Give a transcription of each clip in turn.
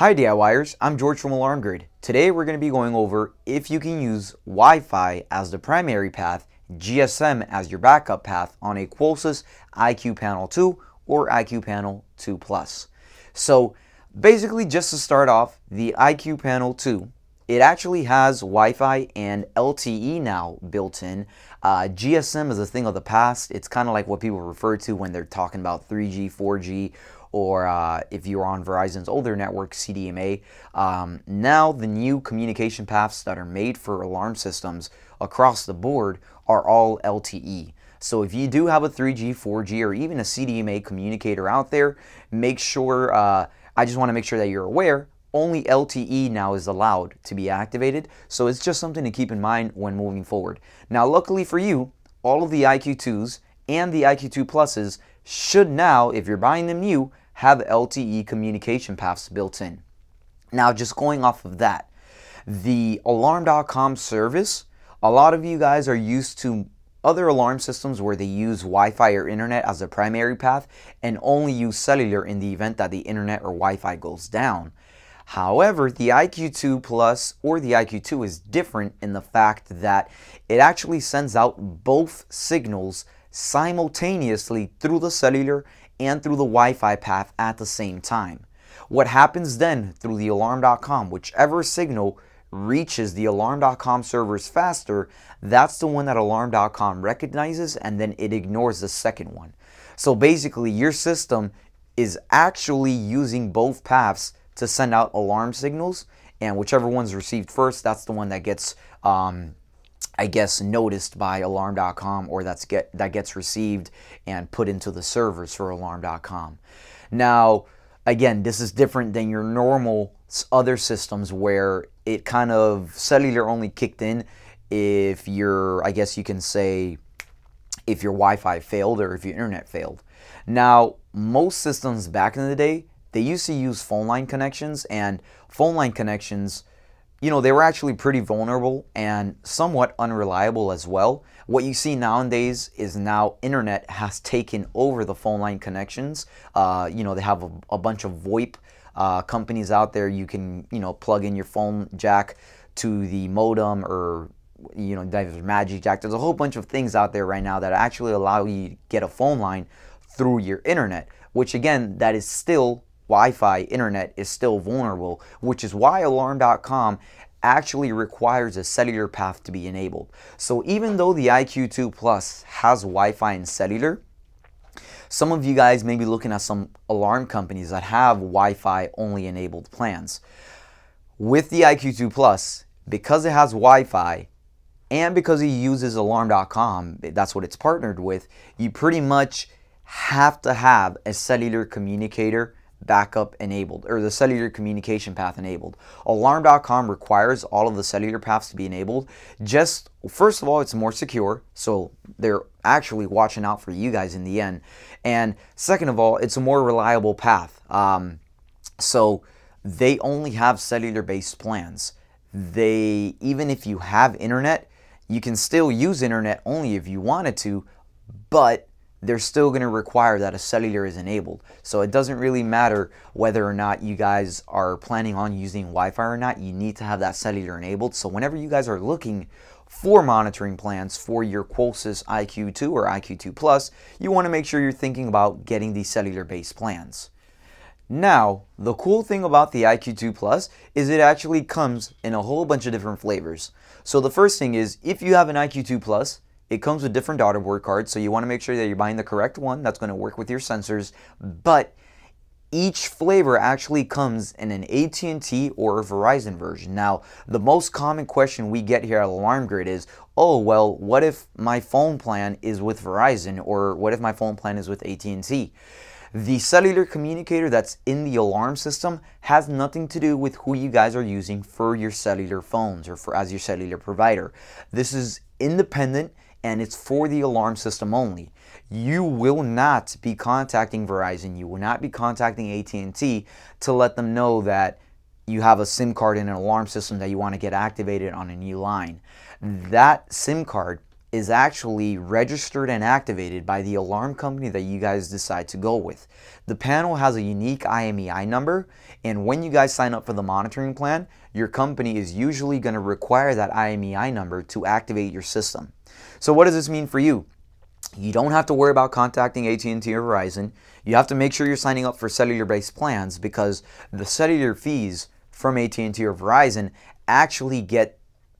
Hi DIYers, I'm George from Alarm Grid. Today we're going to be going over if you can use Wi-Fi as the primary path, GSM as your backup path on a Qolsys IQ Panel 2 or IQ Panel 2 Plus. So basically, just to start off, the IQ Panel 2, it actually has Wi-Fi and LTE now built in. GSM is a thing of the past. It's kind of like what people refer to when they're talking about 3G, 4G, or if you're on Verizon's older network, CDMA. Now the new communication paths that are made for alarm systems across the board are all LTE. So if you do have a 3G, 4G, or even a CDMA communicator out there, make sure, I just wanna make sure that you're aware, only LTE now is allowed to be activated. So it's just something to keep in mind when moving forward. Now, luckily for you, all of the IQ2s and the IQ2 Pluses should now, if you're buying them new, have LTE communication paths built in. Now, just going off of that, the Alarm.com service, a lot of you guys are used to other alarm systems where they use Wi-Fi or internet as a primary path and only use cellular in the event that the internet or Wi-Fi goes down. However, the IQ2 Plus or the IQ2 is different in the fact that it actually sends out both signals simultaneously through the cellular and through the Wi-Fi path at the same time. What happens then through the Alarm.com, whichever signal reaches the Alarm.com servers faster, that's the one that Alarm.com recognizes, and then it ignores the second one. So basically, your system is actually using both paths to send out alarm signals, and whichever one's received first, that's the one that gets I guess noticed by Alarm.com, or that gets received and put into the servers for Alarm.com. Now, again, this is different than your normal other systems where it kind of cellular only kicked in if your, I guess you can say, if your Wi-Fi failed or if your internet failed. Now, most systems back in the day, they used to use phone line connections, and phone line connections, you know, they were actually pretty vulnerable and somewhat unreliable as well. What you see nowadays is now internet has taken over the phone line connections. You know, they have a bunch of VoIP companies out there. You can, you know, plug in your phone jack to the modem, or, you know, there's Magic Jack. There's a whole bunch of things out there right now that actually allow you to get a phone line through your internet, which again, that is still Wi-Fi internet is still vulnerable, which is why Alarm.com actually requires a cellular path to be enabled. So even though the IQ2 Plus has Wi-Fi and cellular, some of you guys may be looking at some alarm companies that have Wi-Fi only enabled plans. With the IQ2 Plus, because it has Wi-Fi and because it uses Alarm.com, that's what it's partnered with, you pretty much have to have a cellular communicator backup enabled, or the cellular communication path enabled. Alarm.com requires all of the cellular paths to be enabled. Just, first of all, it's more secure, so they're actually watching out for you guys in the end. And second of all, it's a more reliable path. So they only have cellular-based plans. They, even if you have internet, you can still use internet only if you wanted to, but they're still going to require that a cellular is enabled. So it doesn't really matter whether or not you guys are planning on using Wi-Fi or not, you need to have that cellular enabled. So whenever you guys are looking for monitoring plans for your Qolsys IQ2 or IQ2 Plus, you want to make sure you're thinking about getting these cellular-based plans. Now, the cool thing about the IQ2 Plus is it actually comes in a whole bunch of different flavors. So the first thing is, if you have an IQ2 Plus, it comes with different daughterboard cards, so you want to make sure that you're buying the correct one that's going to work with your sensors, but each flavor actually comes in an AT&T or a Verizon version. Now, the most common question we get here at Alarm Grid is, oh, well, what if my phone plan is with Verizon, or what if my phone plan is with AT&T? The cellular communicator that's in the alarm system has nothing to do with who you guys are using for your cellular phones or for as your cellular provider. This is independent, and it's for the alarm system only. You will not be contacting Verizon, you will not be contacting AT&T to let them know that you have a SIM card in an alarm system that you want to get activated on a new line. That SIM card is actually registered and activated by the alarm company that you guys decide to go with. The panel has a unique IMEI number, and when you guys sign up for the monitoring plan, your company is usually going to require that IMEI number to activate your system. So what does this mean for you? You don't have to worry about contacting AT&T or Verizon. You have to make sure you're signing up for cellular-based plans, because the cellular fees from AT&T or Verizon actually get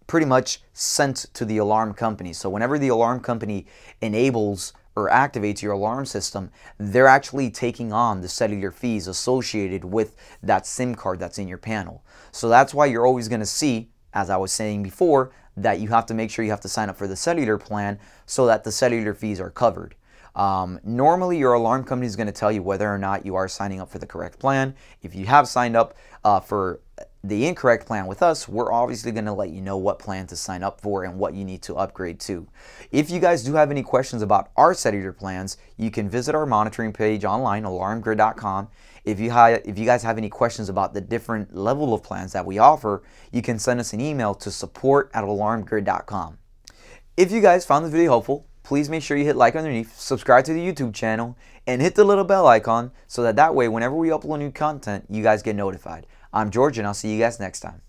pretty much sent to the alarm company. So whenever the alarm company enables or activates your alarm system, they're actually taking on the cellular fees associated with that SIM card that's in your panel. So that's why you're always going to see, as I was saying before, that you have to make sure you have to sign up for the cellular plan so that the cellular fees are covered. Normally your alarm company is going to tell you whether or not you are signing up for the correct plan. If you have signed up for the incorrect plan with us, we're obviously going to let you know what plan to sign up for and what you need to upgrade to. If you guys do have any questions about our cellular plans, you can visit our monitoring page online, alarmgrid.com. If you guys have any questions about the different level of plans that we offer, you can send us an email to support@alarmgrid.com. If you guys found this video helpful, please make sure you hit like underneath, subscribe to the YouTube channel, and hit the little bell icon so that way whenever we upload new content, you guys get notified. I'm George, and I'll see you guys next time.